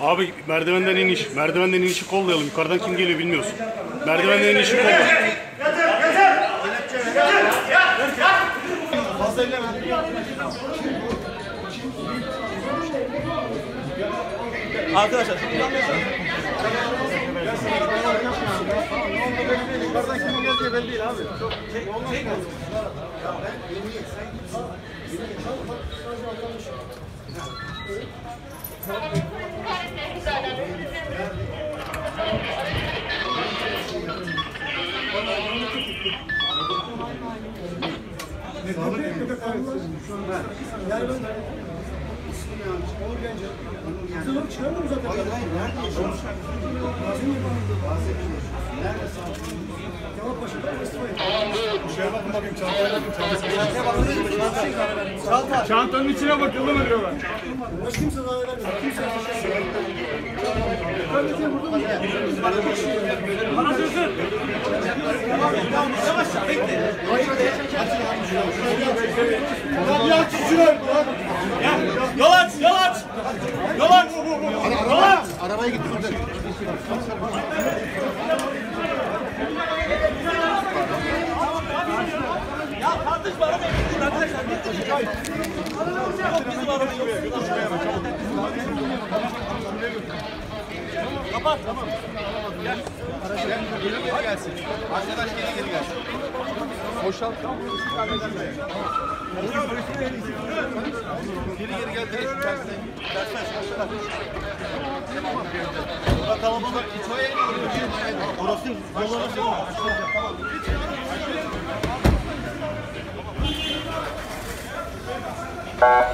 Abi merdivenden inişi kollayalım. Yukarıdan kim geliyor bilmiyorsun. Merdivenden inişi kollayalım. Arkadaşlar yukarıdan kim geliyor diye belli değil abi. Çantanın içine bakıldı mı diyorlar? Kimse daha vermez. Bana sözün. Yavaş ya, bekle. Kapıyı aç, şuraya bırak. Yol aç, yol aç. Yol aç. Yol aç. Arabaya gitti. Ya kardeş bana da gittin arkadaşlar, gittin. Bizim arabayı kapat, tamam. Gel. Geri gelsin. Arkadaş geri gelsin. Boşalt. Geri gel. Burada kalabalık. İtfaiye gidiyoruz. Orası yolları şey var.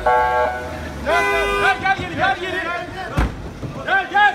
Gel.